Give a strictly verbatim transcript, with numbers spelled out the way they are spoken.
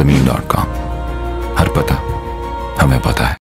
ज़मीन dot com. हर पता हमें पता है।